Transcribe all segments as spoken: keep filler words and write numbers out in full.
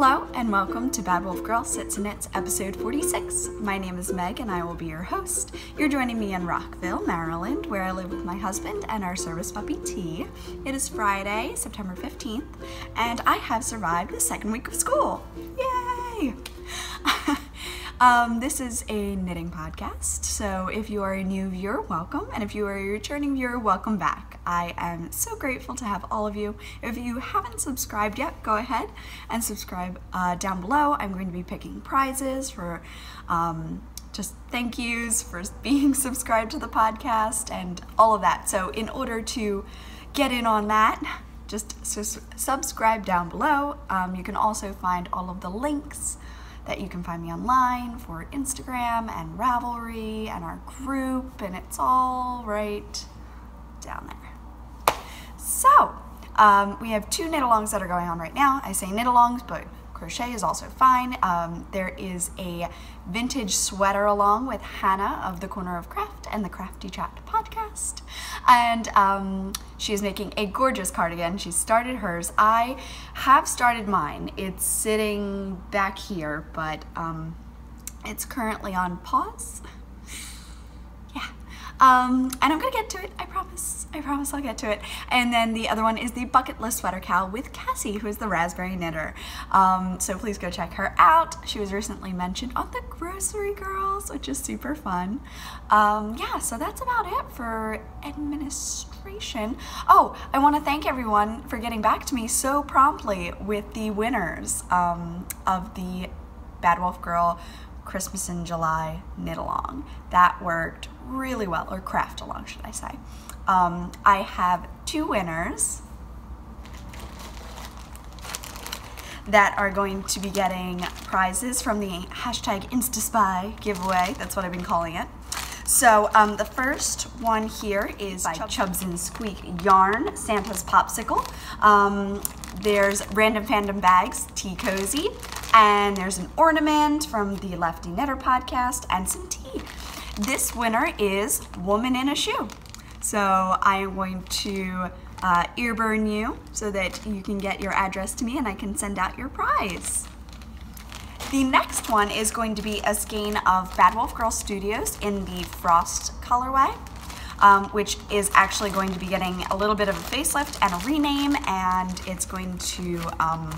Hello and welcome to Bad Wolf Girl Sits and Knits episode forty-six. My name is Meg and I will be your host. You're joining me in Rockville, Maryland, where I live with my husband and our service puppy, Tea. It is Friday, September fifteenth, and I have survived the second week of school. Yay! Um, this is a knitting podcast, so if you are a new viewer, welcome, and if you are a returning viewer, welcome back. I am so grateful to have all of you. If you haven't subscribed yet, go ahead and subscribe uh, down below. I'm going to be picking prizes for um, just thank yous for being subscribed to the podcast and all of that. So in order to get in on that, just su- subscribe down below. Um, you can also find all of the links that you can find me online for Instagram and Ravelry and our group, and it's all right down there. So um, we have two knit-alongs that are going on right now. I say knit-alongs, but crochet is also fine. Um, there is a vintage sweater along with Hannah of the Corner of Craft and the Crafty Chat podcast, and um, she is making a gorgeous cardigan. She started hers. I have started mine. It's sitting back here, but um, it's currently on pause. Yeah, um, and I'm gonna get to it, I promise. I promise I'll get to it. And then the other one is the Bucketless Sweater cow with Cassie, who is the Raspberry Knitter. Um, so please go check her out. She was recently mentioned on the Grocery Girls, which is super fun. Um, yeah, so that's about it for administration. Oh, I want to thank everyone for getting back to me so promptly with the winners um, of the Bad Wolf Girl Christmas in July knit along. That worked really well, or craft along, should I say. Um, I have two winners that are going to be getting prizes from the hashtag InstaSpy giveaway. That's what I've been calling it. So um, the first one here is by Chubbs and Squeak yarn, Santa's Popsicle. Um, there's Random Fandom Bags, Tea Cozy, and there's an ornament from the Lefty Netter podcast and some tea. This winner is Woman in a Shoe. So I am going to uh, ear burn you so that you can get your address to me and I can send out your prize. The next one is going to be a skein of Bad Wolf Girl Studios in the Frost colorway, um, which is actually going to be getting a little bit of a facelift and a rename, and it's going to um,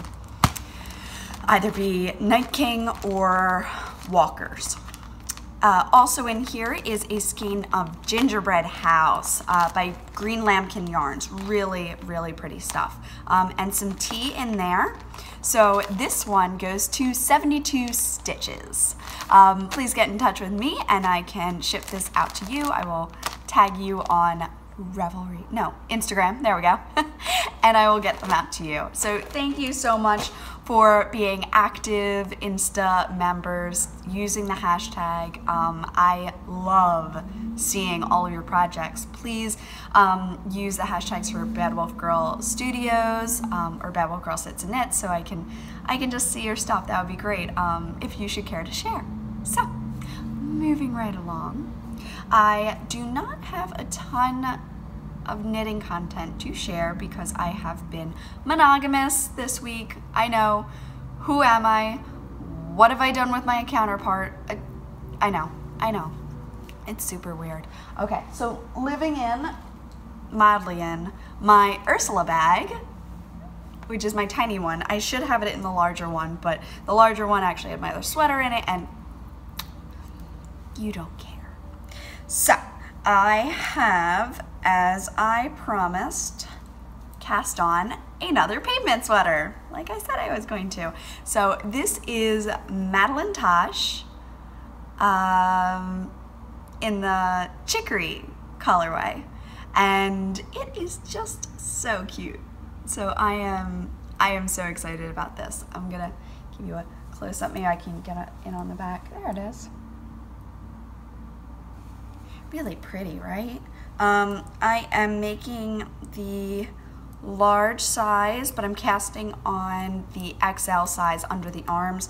either be Night King or Walkers. Uh, also in here is a skein of Gingerbread House uh, by Green Lambkin Yarns. Really, really pretty stuff. Um, and some tea in there. So this one goes to seventy-two stitches. Um, please get in touch with me and I can ship this out to you. I will tag you on Ravelry, no, Instagram, there we go. And I will get them out to you. So thank you so much for being active Insta members, using the hashtag. Um, I love seeing all of your projects. Please um, use the hashtags for Bad Wolf Girl Studios um, or Bad Wolf Girl Sits and Knits so I can, I can just see your stuff. That would be great um, if you should care to share. So, moving right along. I do not have a ton of knitting content to share because I have been monogamous this week. I know. Who am I? What have I done with my counterpart? I, I know. I know. It's super weird. Okay, so living in, mildly in, my Ursula bag, which is my tiny one. I should have it in the larger one, but the larger one actually had my other sweater in it, and you don't care. So, I have, as I promised, cast on another pavement sweater, like I said I was going to. So, this is Madeline Tosh um, in the chicory colorway, and it is just so cute. So, I am, I am so excited about this. I'm gonna give you a close-up. Maybe I can get in on the back. There it is. Really pretty, right? Um, I am making the large size, but I'm casting on the X L size under the arms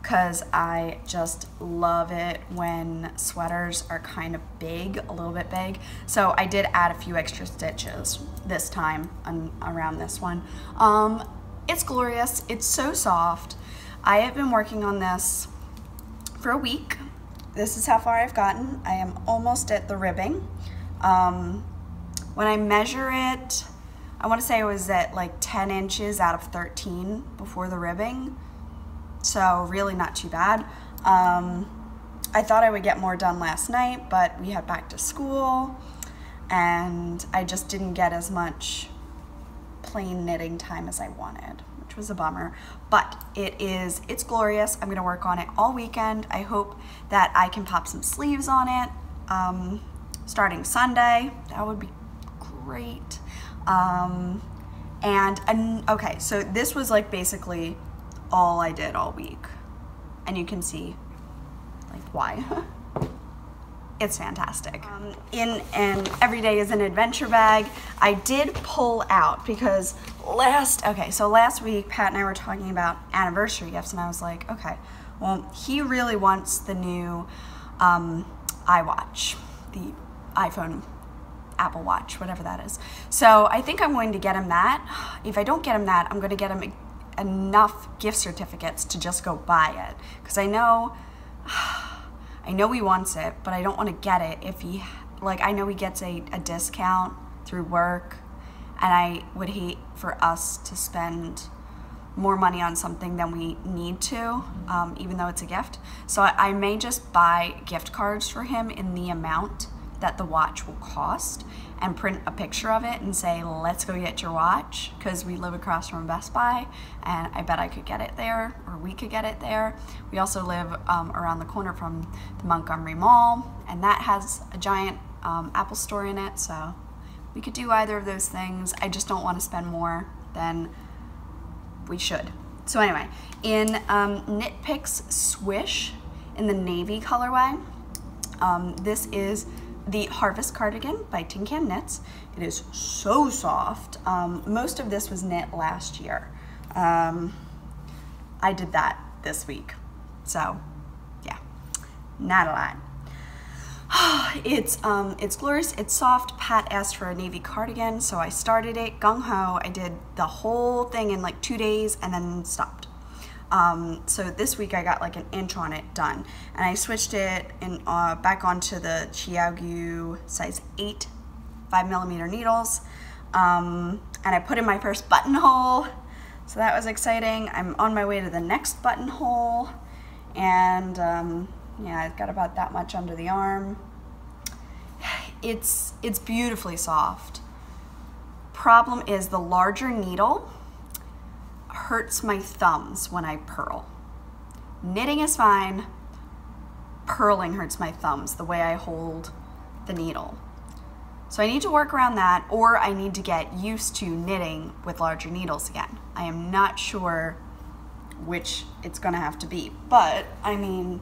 because I just love it when sweaters are kind of big, a little bit big. So I did add a few extra stitches this time on, around this one. Um, It's glorious. It's so soft. I have been working on this for a week. This is how far I've gotten. I am almost at the ribbing. Um, when I measure it, I want to say it was at like ten inches out of thirteen before the ribbing. So really not too bad. Um, I thought I would get more done last night, but we had back to school and I just didn't get as much plain knitting time as I wanted, which was a bummer, but it is, it's glorious. I'm gonna work on it all weekend. I hope that I can pop some sleeves on it um, starting Sunday. That would be great. Um, and, and, okay, so this was like basically all I did all week, and you can see like why. It's fantastic. Um, in and every day is an adventure bag. I did pull out because last, okay, so last week Pat and I were talking about anniversary gifts, and I was like, okay, well, he really wants the new um, iWatch, the iPhone, Apple Watch, whatever that is. So I think I'm going to get him that. If I don't get him that, I'm going to get him enough gift certificates to just go buy it, because I know. I know he wants it, but I don't want to get it if he, like, I know he gets a, a discount through work, and I would hate for us to spend more money on something than we need to, um, even though it's a gift. So I, I may just buy gift cards for him in the amount that the watch will cost and print a picture of it and say, let's go get your watch, because we live across from Best Buy and I bet I could get it there, or we could get it there. We also live um, around the corner from the Montgomery Mall, and that has a giant um, Apple store in it, so we could do either of those things. I just don't want to spend more than we should. So anyway, in um, Knit Picks Swish in the navy colorway, um, this is the Harvest Cardigan by Tin Can Knits. It is so soft. Um, most of this was knit last year. Um, I did that this week. So yeah, not a lot. It's, um, it's glorious, it's soft. Pat asked for a navy cardigan, so I started it gung-ho. I did the whole thing in like two days and then stopped. Um, so this week I got like an inch on it done, and I switched it in, uh, back onto the Chiaogyu size eight, five millimeter needles. Um, and I put in my first buttonhole. So that was exciting. I'm on my way to the next buttonhole, and, um, yeah, I've got about that much under the arm. It's, it's beautifully soft. Problem is the larger needle hurts my thumbs when I purl. Knitting is fine, purling hurts my thumbs, the way I hold the needle. So I need to work around that, or I need to get used to knitting with larger needles again. I am not sure which it's gonna have to be, but I mean,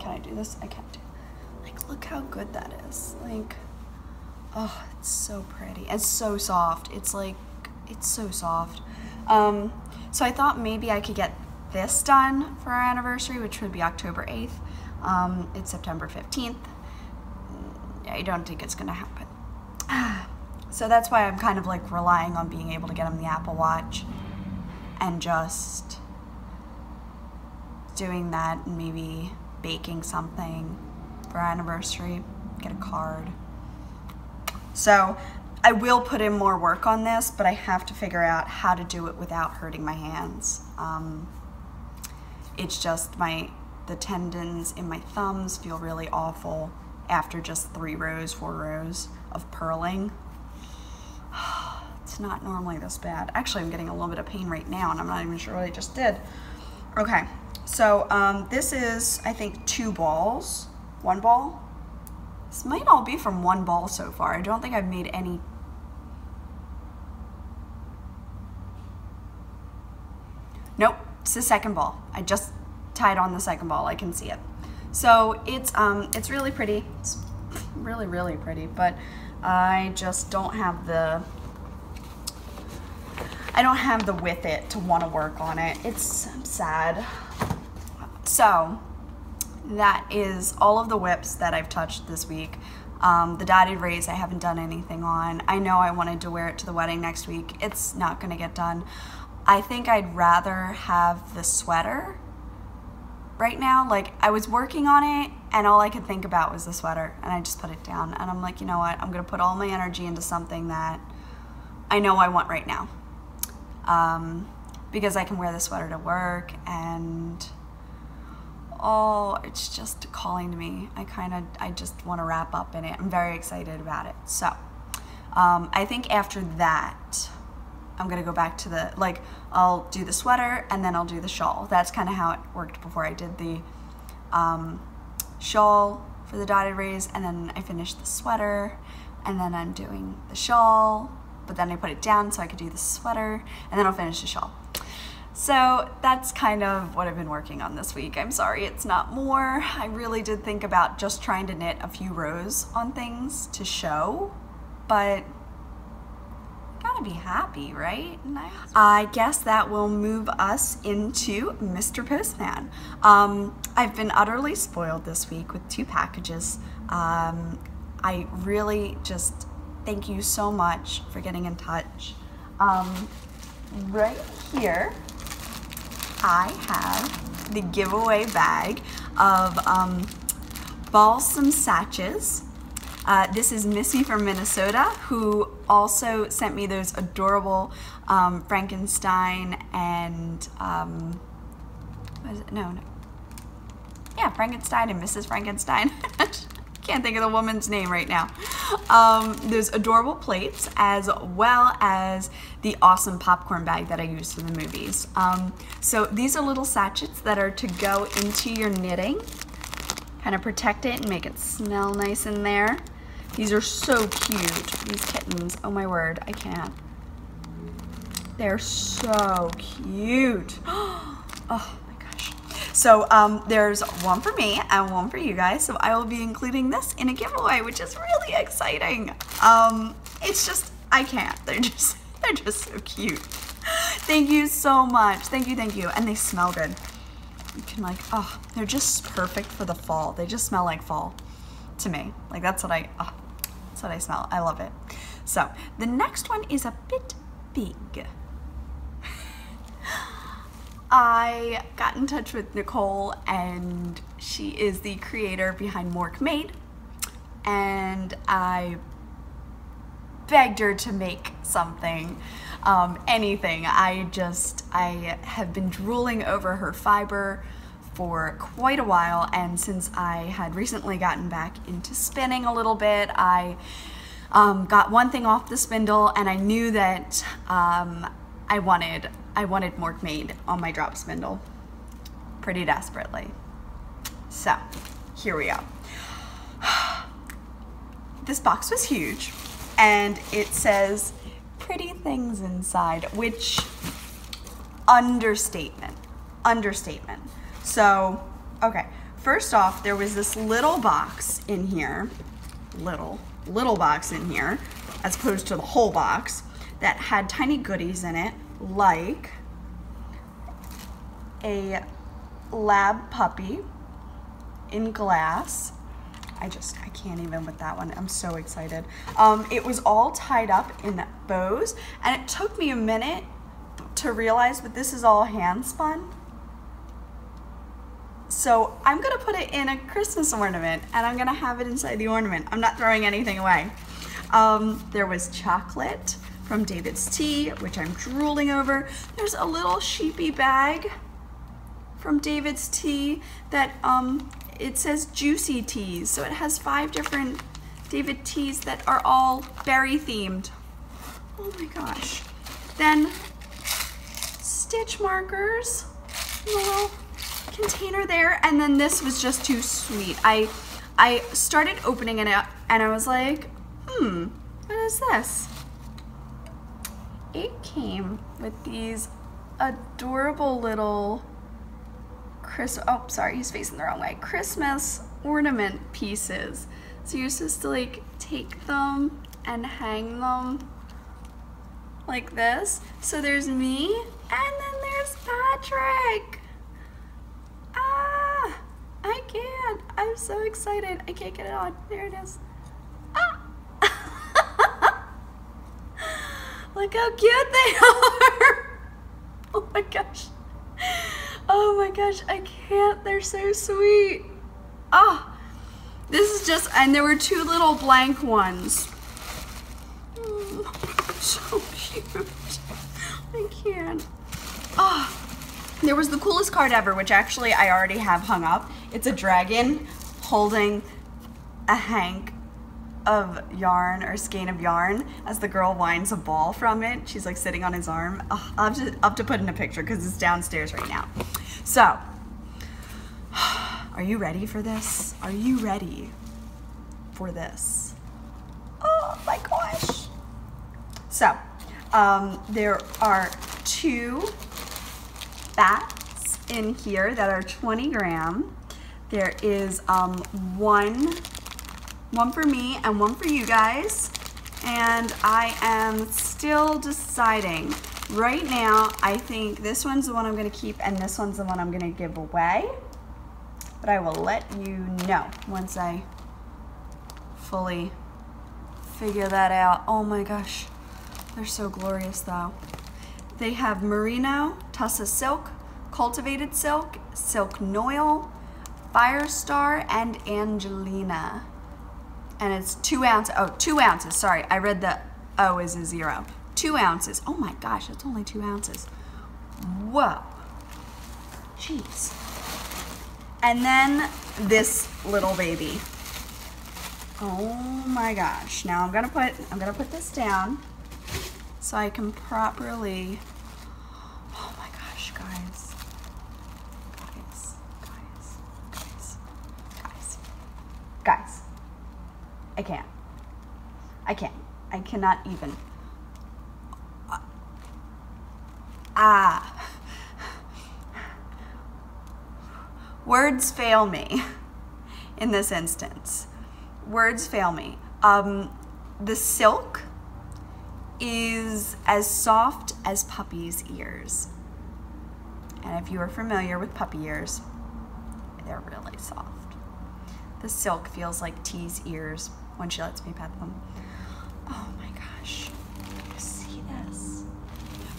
can I do this? I can't do it. Like, look how good that is. Like, oh, it's so pretty. It's so soft. It's like, it's so soft. Um, so I thought maybe I could get this done for our anniversary, which would be October eighth. Um, it's September fifteenth. I don't think it's gonna happen. So that's why I'm kind of like relying on being able to get him the Apple Watch and just doing that, and maybe baking something for our anniversary, get a card. So I will put in more work on this, but I have to figure out how to do it without hurting my hands. Um, it's just my, the tendons in my thumbs feel really awful after just three rows, four rows of purling. It's not normally this bad. Actually, I'm getting a little bit of pain right now, and I'm not even sure what I just did. Okay, so um, this is, I think, two balls, one ball. This might all be from one ball so far. I don't think I've made any. Nope, it's the second ball. I just tied on the second ball, I can see it. So it's um, it's really pretty, it's really, really pretty, but I just don't have the, I don't have the with it to wanna work on it. It's sad. So that is all of the whips that I've touched this week. Um, the dotted rays I haven't done anything on. I know I wanted to wear it to the wedding next week. It's not gonna get done. I think I'd rather have the sweater right now. Like, I was working on it and all I could think about was the sweater, and I just put it down and I'm like, you know what, I'm gonna put all my energy into something that I know I want right now, um, because I can wear the sweater to work, and oh, it's just calling to me. I kind of, I just want to wrap up in it. I'm very excited about it. So um, I think after that, I'm gonna go back to the, like, I'll do the sweater and then I'll do the shawl. That's kind of how it worked before. I did the um, shawl for the dotted rays, and then I finished the sweater, and then I'm doing the shawl, but then I put it down so I could do the sweater, and then I'll finish the shawl. So that's kind of what I've been working on this week. I'm sorry it's not more. I really did think about just trying to knit a few rows on things to show, but gotta be happy, right? Nice. I guess that will move us into Mister Postman. Um, I've been utterly spoiled this week with two packages. Um, I really just thank you so much for getting in touch. Um, right here, I have the giveaway bag of um, balsam sachets. Uh, this is Missy from Minnesota, who also sent me those adorable um, Frankenstein and, um, what is it? No, no. Yeah, Frankenstein and Missus Frankenstein. Can't think of the woman's name right now. Um, those adorable plates, as well as the awesome popcorn bag that I used for the movies. Um, so these are little sachets that are to go into your knitting. Kind of protect it and make it smell nice in there. These are so cute, these kittens. Oh my word, I can't. They're so cute. Oh my gosh. So um, there's one for me and one for you guys. So I will be including this in a giveaway, which is really exciting. Um, it's just, I can't. They're just, they're just so cute. Thank you so much. Thank you, thank you. And they smell good. You can, like, oh, they're just perfect for the fall. They just smell like fall. To me, like, that's what I, oh, that's what I smell. I love it. So the next one is a bit big. I got in touch with Nicole, and she is the creator behind Mork Made, and I begged her to make something, um, anything. I just, I have been drooling over her fiber for quite a while, and since I had recently gotten back into spinning a little bit, I um, got one thing off the spindle, and I knew that um, I wanted I wanted Mork Made on my drop spindle pretty desperately. So here we are. This box was huge, and it says pretty things inside, which understatement, understatement. So, okay, first off, there was this little box in here, little, little box in here, as opposed to the whole box, that had tiny goodies in it, like a lab puppy in glass. I just, I can't even with that one. I'm so excited. Um, it was all tied up in bows, and it took me a minute to realize that this is all hand spun. So I'm gonna put it in a Christmas ornament, and I'm gonna have it inside the ornament. I'm not throwing anything away. Um, there was chocolate from David's Tea, which I'm drooling over. There's a little sheepy bag from David's Tea that um, it says Juicy Teas. So it has five different David Teas that are all berry themed. Oh my gosh. Then stitch markers, little container there, and then this was just too sweet. I I started opening it up and I was like, hmm, what is this? It came with these adorable little Chris oh sorry, he's facing the wrong way. Christmas ornament pieces. So you're supposed to, like, take them and hang them like this. So there's me, and then there's Patrick. Ah, I can't. I'm so excited. I can't get it on. There it is. Ah! Look how cute they are. Oh my gosh. Oh my gosh. I can't. They're so sweet. Ah. This is just, and there were two little blank ones. Mm, so cute. I can't. Oh. There was the coolest card ever, which actually I already have hung up. It's a dragon holding a hank of yarn or skein of yarn as the girl winds a ball from it. She's like sitting on his arm. Oh, I'll, just, I'll have to put in a picture because it's downstairs right now. So, are you ready for this? Are you ready for this? Oh my gosh. So, um, there are two bats in here that are twenty gram. There is um, one, one for me and one for you guys. And I am still deciding. Right now, I think this one's the one I'm gonna keep and this one's the one I'm gonna give away. But I will let you know once I fully figure that out. Oh my gosh, they're so glorious though. They have merino, tussa silk, cultivated silk, silk noil, firestar, and Angelina. And it's two ounces, oh, two ounces, sorry. I read the O is a zero. Two ounces, oh my gosh, that's only two ounces. Whoa, jeez. And then this little baby. Oh my gosh, now I'm gonna put, I'm gonna put this down. So I can properly, oh my gosh, guys, guys, guys, guys, guys, guys, I can't, I can't, I cannot even, ah, words fail me in this instance, words fail me. Um, the silk is as soft as puppy's ears. And if you are familiar with puppy ears, they're really soft. The silk feels like Tea's ears when she lets me pet them. Oh my gosh, you see this?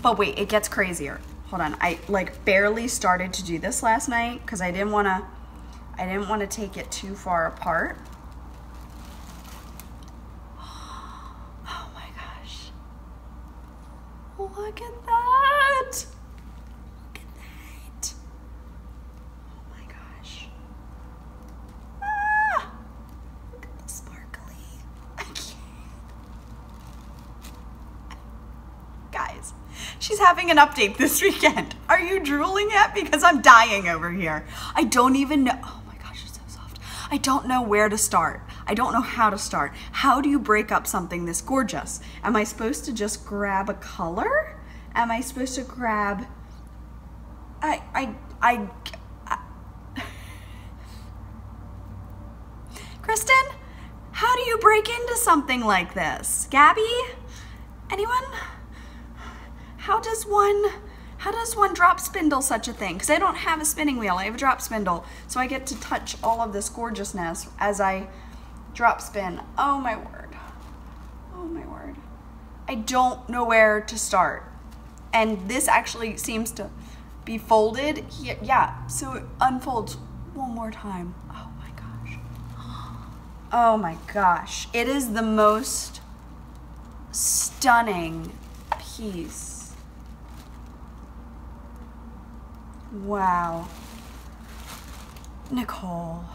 But wait, it gets crazier. Hold on, I like barely started to do this last night because I didn't wanna, I didn't wanna take it too far apart. Look at that! Look at that! Oh my gosh! Ah! Look at the sparkly! I can't. Guys, she's having an update this weekend. Are you drooling yet? Because I'm dying over here. I don't even know. Oh my gosh, it's so soft. I don't know where to start. I don't know how to start. How do you break up something this gorgeous? Am I supposed to just grab a color? Am I supposed to grab, I, I, I, I... Kristen, how do you break into something like this? Gabby, anyone? How does one, how does one drop spindle such a thing? Because I don't have a spinning wheel, I have a drop spindle. So I get to touch all of this gorgeousness as I drop spin. Oh my word. Oh my word. I don't know where to start. And this actually seems to be folded here. Yeah, so it unfolds one more time. Oh my gosh. Oh my gosh. It is the most stunning piece. Wow. Nicole.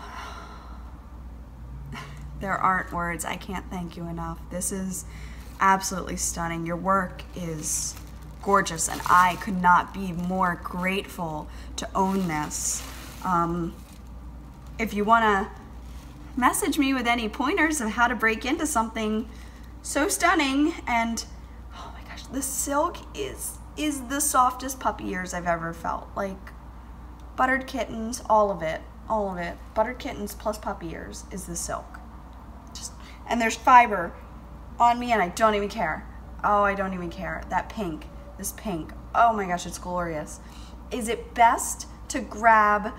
There aren't words. I can't thank you enough. This is absolutely stunning. Your work is gorgeous, and I could not be more grateful to own this. Um, if you want to message me with any pointers of how to break into something so stunning, and oh my gosh, the silk is is the softest puppy ears I've ever felt. Like buttered kittens, all of it, all of it. Buttered kittens plus puppy ears is the silk. And there's fiber on me and I don't even care. Oh, I don't even care. That pink, this pink. Oh my gosh, it's glorious. Is it best to grab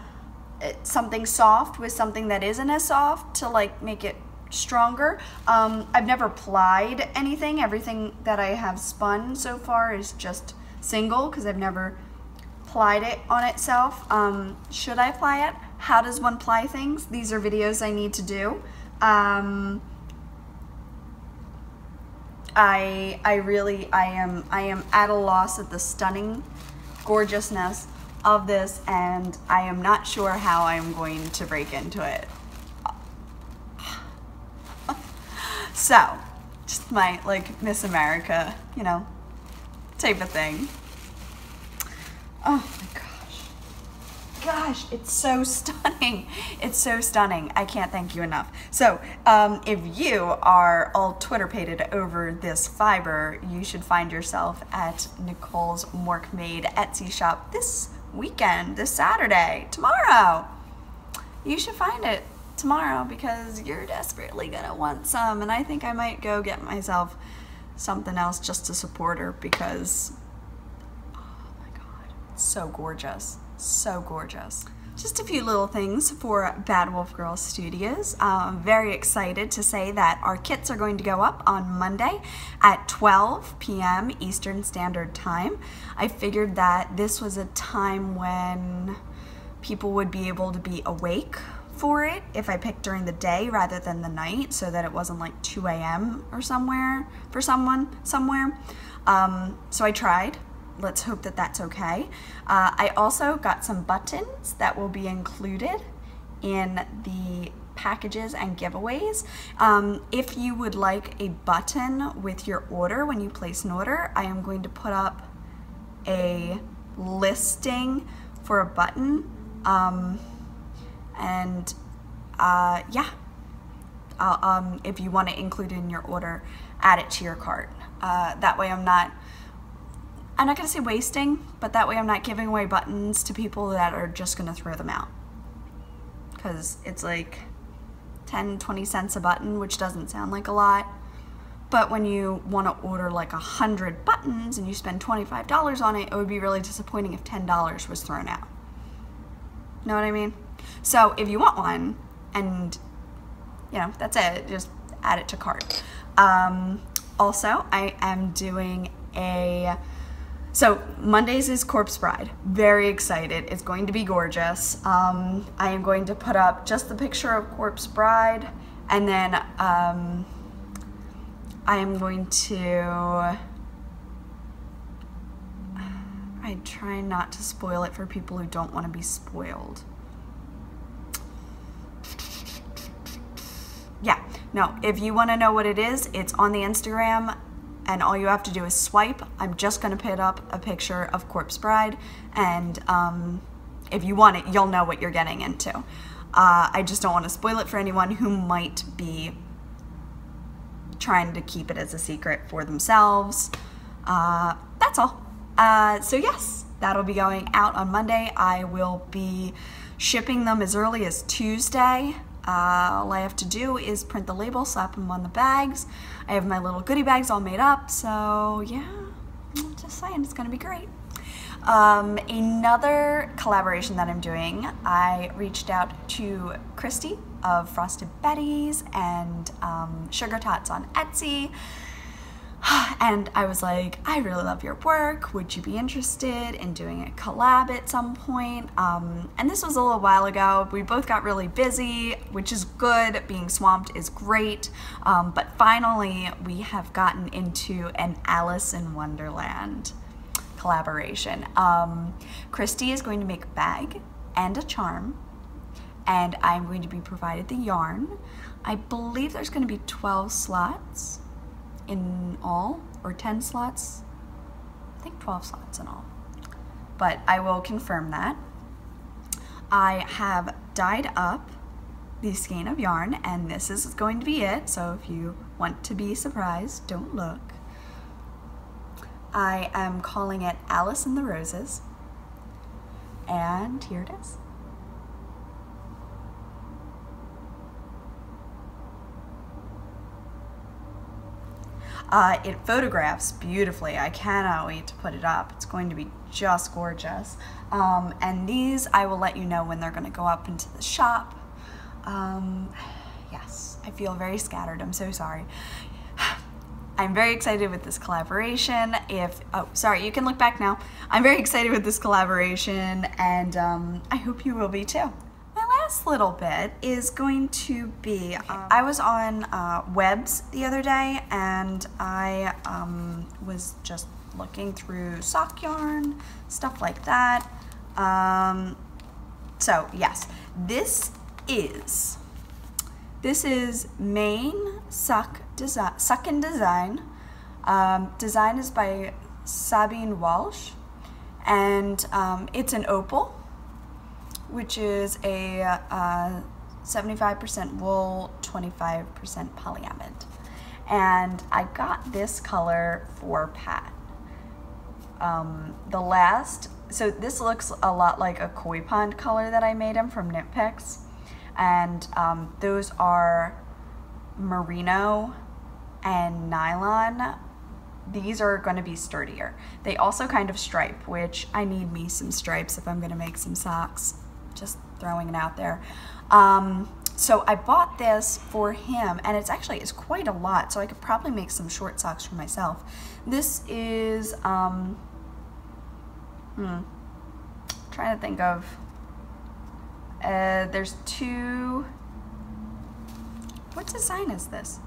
something soft with something that isn't as soft to like make it stronger. Um, I've never plied anything. Everything that I have spun so far is just single because I've never plied it on itself. Um, should I ply it? How does one ply things? These are videos I need to do. Um, I I really I am I am at a loss at the stunning gorgeousness of this, and I am not sure how I'm going to break into it. So, just my like Miss America, you know, type of thing. Oh my gosh. Gosh, it's so stunning. It's so stunning. I can't thank you enough. So, um, if you are all Twitter-pated over this fiber, you should find yourself at Nicole's Mork Made Etsy shop this weekend, this Saturday, tomorrow. You should find it tomorrow because you're desperately gonna want some, and I think I might go get myself something else just to support her because so gorgeous, so gorgeous. Just a few little things for Bad Wolf Girl Studios. I'm very excited to say that our kits are going to go up on Monday at twelve p m Eastern Standard Time. I figured that this was a time when people would be able to be awake for it if I picked during the day rather than the night, so that it wasn't like two a m or somewhere for someone somewhere. Um, so I tried. Let's hope that that's okay. Uh, I also got some buttons that will be included in the packages and giveaways. Um, if you would like a button with your order, when you place an order, I am going to put up a listing for a button. Um, and uh, yeah, I'll, um, if you want to include it in your order, add it to your cart. Uh, that way I'm not I'm not gonna say wasting, but that way I'm not giving away buttons to people that are just gonna throw them out. Cause it's like ten, twenty cents a button, which doesn't sound like a lot. But when you wanna order like a hundred buttons and you spend twenty-five dollars on it, it would be really disappointing if ten dollars was thrown out. Know what I mean? So if you want one, and you know, that's it, just add it to cart. Um, also, I am doing a, So Mondays is Corpse Bride. Very excited. It's going to be gorgeous. Um, I am going to put up just the picture of Corpse Bride, and then um, I am going to... I try not to spoil it for people who don't want to be spoiled. Yeah, no, if you want to know what it is, it's on the Instagram. And all you have to do is swipe. I'm just gonna put up a picture of Corpse Bride, and um, if you want it, you'll know what you're getting into. Uh, I just don't want to spoil it for anyone who might be trying to keep it as a secret for themselves. Uh, that's all. Uh, so yes, that'll be going out on Monday. I will be shipping them as early as Tuesday. Uh, all I have to do is print the label, slap them on the bags. I have my little goodie bags all made up, so yeah, I'm just saying, it's gonna be great. Um, another collaboration that I'm doing, I reached out to Christy of Frosted Betty's and um, Sugar Tots on Etsy, and I was like, I really love your work, would you be interested in doing a collab at some point? Um, and this was a little while ago. We both got really busy, which is good. Being swamped is great, um, but finally we have gotten into an Alice in Wonderland collaboration. Um, Christy is going to make a bag and a charm, and I'm going to be provided the yarn. I believe there's going to be twelve slots in all, or ten slots, I think twelve slots in all, but I will confirm that. I have dyed up the skein of yarn, and this is going to be it, so if you want to be surprised, don't look. I am calling it Alice in the Roses, and here it is. Uh, it photographs beautifully. I cannot wait to put it up. It's going to be just gorgeous. Um, and these, I will let you know when they're going to go up into the shop. Um, yes, I feel very scattered. I'm so sorry. I'm very excited with this collaboration. If, oh, sorry, you can look back now. I'm very excited with this collaboration, and um, I hope you will be too. Little bit is going to be um, I was on uh, Webs the other day, and I um, was just looking through sock yarn, stuff like that. Um, so yes, this is this is Maine Sock Desi Sockin Design. Um, design is by Sabine Walsh, and um, it's an opal, which is a seventy-five percent uh, wool, twenty-five percent polyamide. And I got this color for Pat. Um, the last, so this looks a lot like a koi pond color that I made him from Knit Picks. And um, those are merino and nylon. These are going to be sturdier. They also kind of stripe, which I need me some stripes if I'm going to make some socks. Just throwing it out there. Um, so I bought this for him, and it's actually it's quite a lot, so I could probably make some short socks for myself. This is, um, hmm, trying to think of, uh, there's two, what design is this?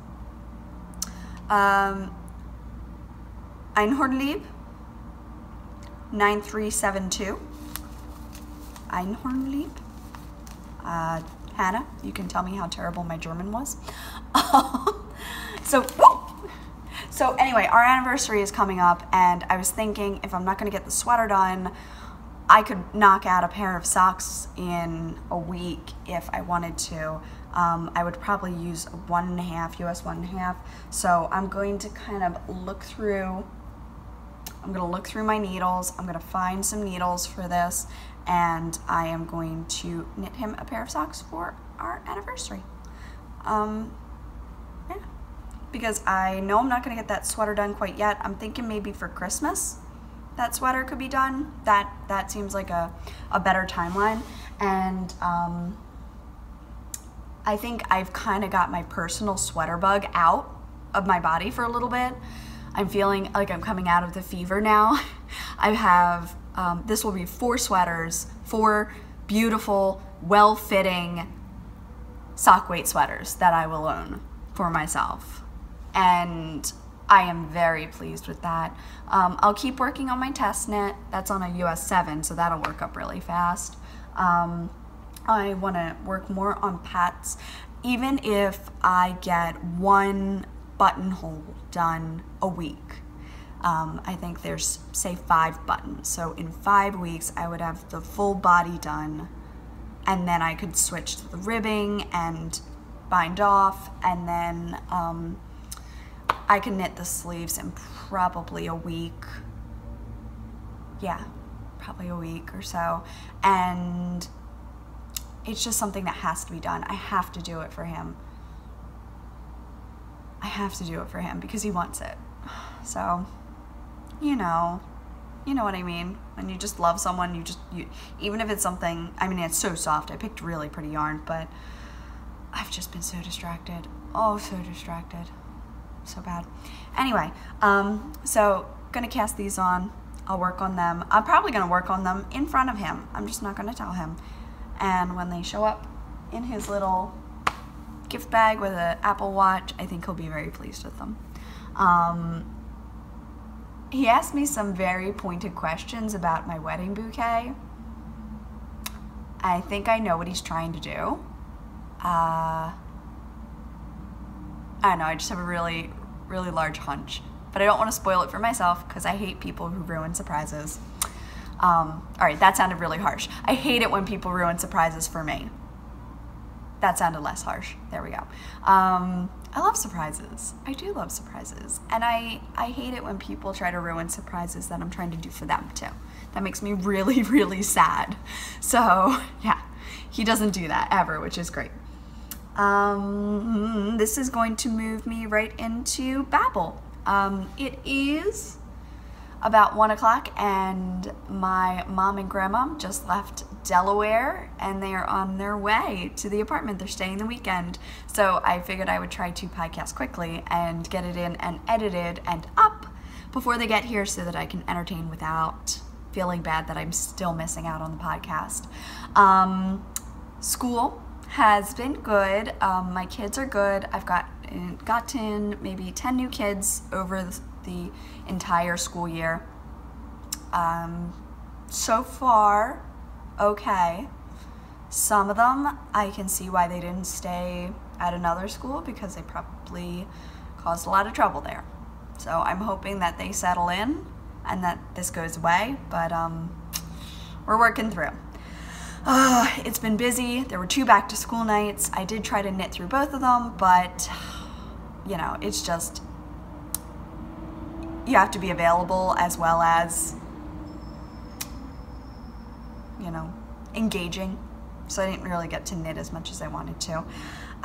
Um, Einhornlieb nine three seven two. Einhornlieb. Uh, Hannah, you can tell me how terrible my German was. so, whoop! so anyway, our anniversary is coming up, and I was thinking if I'm not going to get the sweater done, I could knock out a pair of socks in a week if I wanted to. Um, I would probably use one and a half, U S one and a half. So I'm going to kind of look through. I'm going to look through my needles. I'm going to find some needles for this, and I am going to knit him a pair of socks for our anniversary. Um, yeah. Because I know I'm not going to get that sweater done quite yet. I'm thinking maybe for Christmas that sweater could be done. That that seems like a, a better timeline. And um, I think I've kind of got my personal sweater bug out of my body for a little bit. I'm feeling like I'm coming out of the fever now. I have Um, this will be four sweaters, four beautiful, well-fitting sock weight sweaters that I will own for myself. And I am very pleased with that. Um, I'll keep working on my test knit. That's on a U S seven, so that'll work up really fast. Um, I want to work more on Pat's. Even if I get one buttonhole done a week, Um, I think there's, say, five buttons. So in five weeks, I would have the full body done, and then I could switch to the ribbing and bind off, and then um, I can knit the sleeves in probably a week. Yeah, probably a week or so. And it's just something that has to be done. I have to do it for him. I have to do it for him because he wants it. So... You know, you know what I mean. When you just love someone, you just, you, even if it's something, I mean, it's so soft. I picked really pretty yarn, but I've just been so distracted. Oh, so distracted. So bad. Anyway, um, so gonna cast these on. I'll work on them. I'm probably gonna work on them in front of him. I'm just not gonna tell him. And when they show up in his little gift bag with an Apple Watch, I think he'll be very pleased with them. Um, He asked me some very pointed questions about my wedding bouquet. I think I know what he's trying to do. Uh, I don't know, I just have a really, really large hunch. But I don't want to spoil it for myself because I hate people who ruin surprises. Um, all right, that sounded really harsh. I hate it when people ruin surprises for me. That sounded less harsh. There we go. Um, I love surprises. I do love surprises. And I, I hate it when people try to ruin surprises that I'm trying to do for them too. That makes me really, really sad. So yeah, he doesn't do that ever, which is great. Um, this is going to move me right into Babble, Um, it is about one o'clock and my mom and grandma just left Delaware and they are on their way to the apartment. They're staying the weekend. So I figured I would try to podcast quickly and get it in and edited and up before they get here so that I can entertain without feeling bad that I'm still missing out on the podcast. Um, school has been good. Um, my kids are good. I've got gotten maybe ten new kids over the the entire school year. Um, so far, okay. Some of them, I can see why they didn't stay at another school because they probably caused a lot of trouble there. So I'm hoping that they settle in and that this goes away, but um, we're working through. Uh, it's been busy. There were two back to school nights. I did try to knit through both of them, but you know, it's just, you have to be available as well as, you know, engaging. So I didn't really get to knit as much as I wanted to.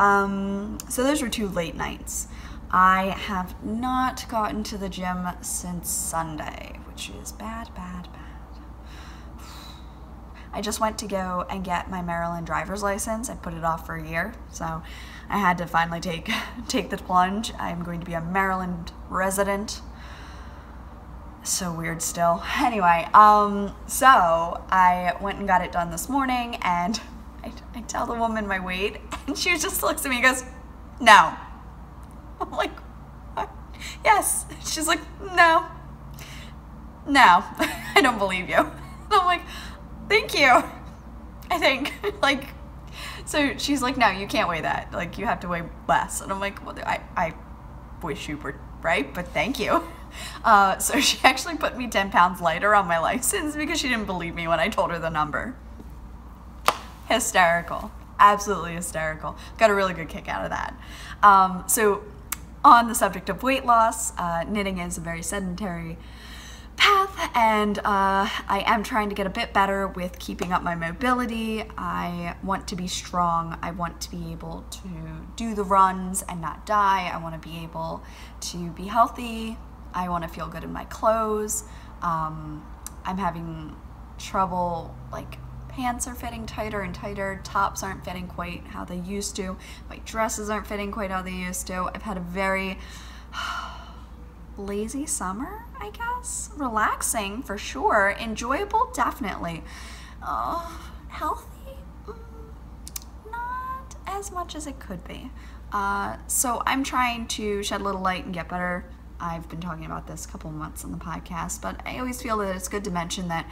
Um, so those were two late nights. I have not gotten to the gym since Sunday, which is bad, bad, bad. I just went to go and get my Maryland driver's license. I put it off for a year, so I had to finally take, take the plunge. I'm going to be a Maryland resident. So weird still. Anyway, um, so I went and got it done this morning and I, I tell the woman my weight and she just looks at me and goes, no. I'm like, what? Yes. She's like, no, no, I don't believe you. And I'm like, thank you, I think. Like, so she's like, no, you can't weigh that. Like, you have to weigh less. And I'm like, well, I, I wish you were right, but thank you. Uh, so she actually put me ten pounds lighter on my license because she didn't believe me when I told her the number. Hysterical. Absolutely hysterical. Got a really good kick out of that. Um, so on the subject of weight loss, uh, knitting is a very sedentary path and uh, I am trying to get a bit better with keeping up my mobility. I want to be strong. I want to be able to do the runs and not die. I want to be able to be healthy. I want to feel good in my clothes. Um, I'm having trouble, like pants are fitting tighter and tighter, tops aren't fitting quite how they used to, my dresses aren't fitting quite how they used to. I've had a very lazy summer, I guess. Relaxing for sure, enjoyable definitely. Oh, healthy? Mm, not as much as it could be. Uh, so I'm trying to shed a little light and get better. I've been talking about this a couple months on the podcast, but I always feel that it's good to mention that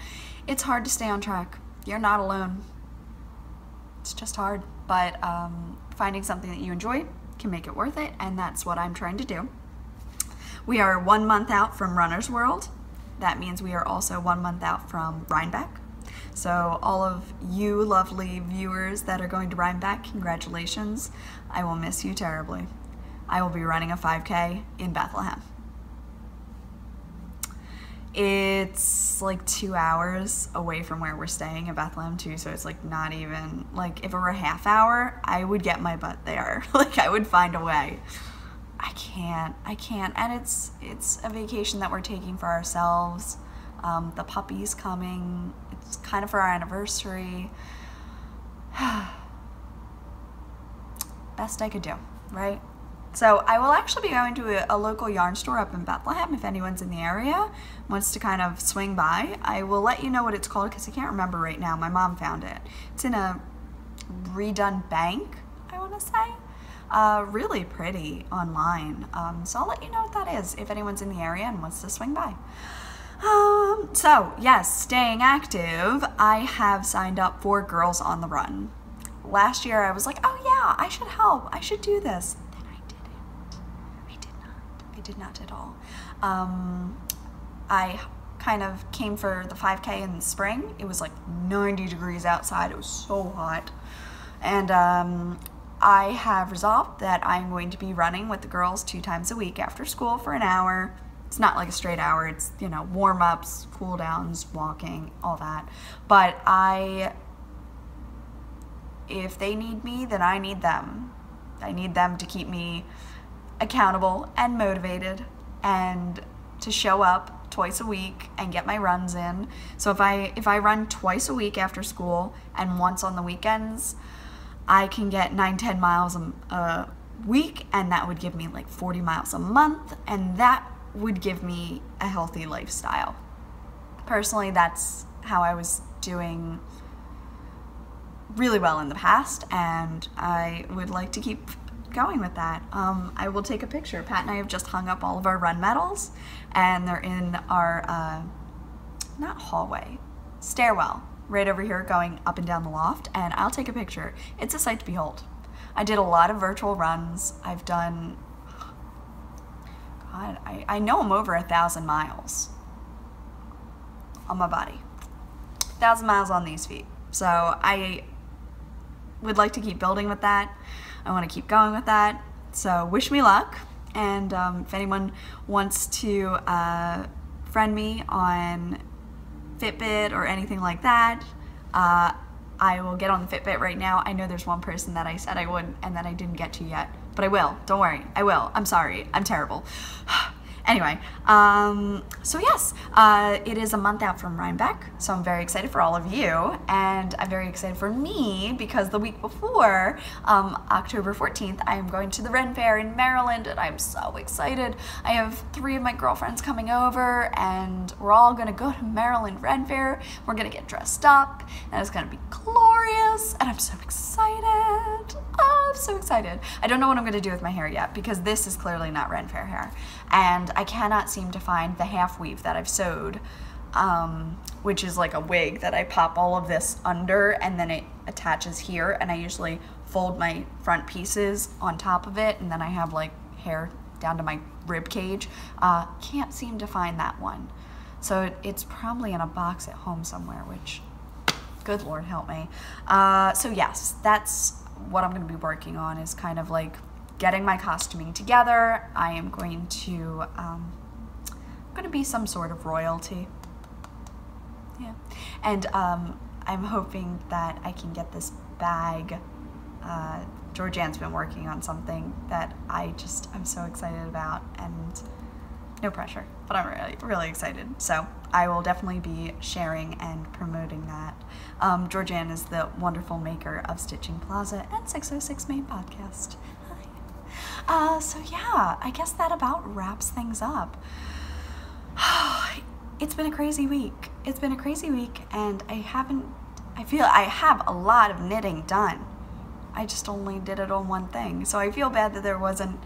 it's hard to stay on track. You're not alone. It's just hard, but um, finding something that you enjoy can make it worth it, and that's what I'm trying to do. We are one month out from Runner's World. That means we are also one month out from Rhinebeck. So all of you lovely viewers that are going to Rhinebeck, congratulations. I will miss you terribly. I will be running a five K in Bethlehem. It's like two hours away from where we're staying in Bethlehem too, so it's like not even, like if it were a half hour, I would get my butt there. Like I would find a way. I can't, I can't. And it's it's a vacation that we're taking for ourselves. Um, the puppy's coming. It's kind of for our anniversary. Best I could do, right? So I will actually be going to a, a local yarn store up in Bethlehem if anyone's in the area wants to kind of swing by. I will let you know what it's called because I can't remember right now. My mom found it. It's in a redone bank, I want to say. Uh, really pretty online. Um, so I'll let you know what that is if anyone's in the area and wants to swing by. Um, so yes, staying active, I have signed up for Girls on the Run. Last year I was like, oh yeah, I should help. I should do this. Did not at all. Um, I kind of came for the five K in the spring. It was like ninety degrees outside. It was so hot. And um, I have resolved that I'm going to be running with the girls two times a week after school for an hour. It's not like a straight hour. It's, you know, warm-ups, cool-downs, walking, all that. But I, if they need me, then I need them. I need them to keep me accountable and motivated and to show up twice a week and get my runs in. So if I if I run twice a week after school and once on the weekends, I can get nine, ten miles a, a week, and that would give me like forty miles a month, and that would give me a healthy lifestyle. Personally, that's how I was doing really well in the past, and I would like to keep going with that. Um, I will take a picture. Pat and I have just hung up all of our run medals, and they're in our, uh, not hallway, stairwell, right over here going up and down the loft, and I'll take a picture. It's a sight to behold. I did a lot of virtual runs. I've done, God, I, I know I'm over a thousand miles on my body. A thousand miles on these feet. So I would like to keep building with that. I want to keep going with that. So wish me luck. And um, if anyone wants to uh, friend me on Fitbit or anything like that, uh, I will get on the Fitbit right now. I know there's one person that I said I would and that I didn't get to yet, but I will. Don't worry. I will. I'm sorry. I'm terrible. Anyway, um, so yes, uh, it is a month out from Rhinebeck, so I'm very excited for all of you, and I'm very excited for me because the week before, um, October fourteenth, I am going to the Ren Fair in Maryland, and I'm so excited. I have three of my girlfriends coming over, and we're all going to go to Maryland Ren Fair. We're going to get dressed up, and it's going to be glorious, and I'm so excited. Oh, I'm so excited. I don't know what I'm going to do with my hair yet because this is clearly not Ren Fair hair, and I cannot seem to find the half weave that I've sewed, um, which is like a wig that I pop all of this under and then it attaches here, and I usually fold my front pieces on top of it and then I have like hair down to my rib cage. Uh, can't seem to find that one. So it, it's probably in a box at home somewhere, which good Lord help me. Uh, so yes, that's what I'm going to be working on, is kind of like getting my costuming together. I am going to, um, I'm going to be some sort of royalty. Yeah. And um, I'm hoping that I can get this bag. Uh, Georgianne's been working on something that I just, I'm so excited about, and no pressure, but I'm really, really excited. So I will definitely be sharing and promoting that. Um, Georgianne is the wonderful maker of Stitching Plaza and six oh six Main podcast. Uh, so yeah, I guess that about wraps things up. It's been a crazy week. It's been a crazy week, and I haven't, I feel I have a lot of knitting done. I just only did it on one thing. So I feel bad that there wasn't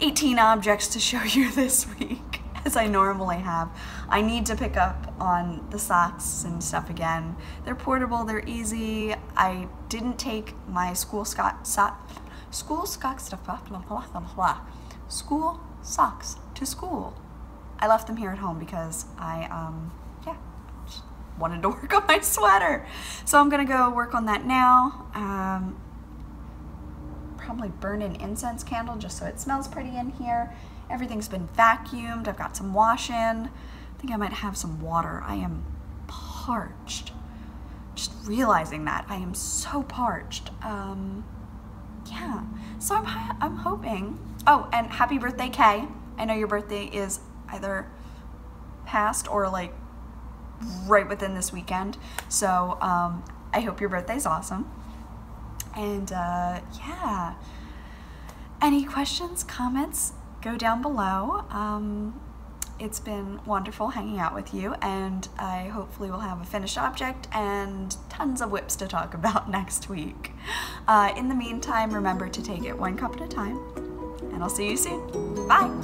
eighteen objects to show you this week as I normally have. I need to pick up on the socks and stuff again. They're portable, they're easy. I didn't take my school Scott sock. School socks to blah, blah, blah, blah, blah. School socks to school. I left them here at home because I, um, yeah, just wanted to work on my sweater. So I'm gonna go work on that now. Um, probably burn an incense candle just so it smells pretty in here. Everything's been vacuumed. I've got some wash in. I think I might have some water. I am parched. Just realizing that I am so parched. Um, Yeah, so I'm, I'm hoping. Oh, and happy birthday, Kay. I know your birthday is either past or like right within this weekend. So um, I hope your birthday's awesome. And uh, yeah, any questions, comments, go down below. Um, it's been wonderful hanging out with you, and I hopefully will have a finished object and tons of whips to talk about next week. Uh, in the meantime, remember to take it one cup at a time, and I'll see you soon. Bye!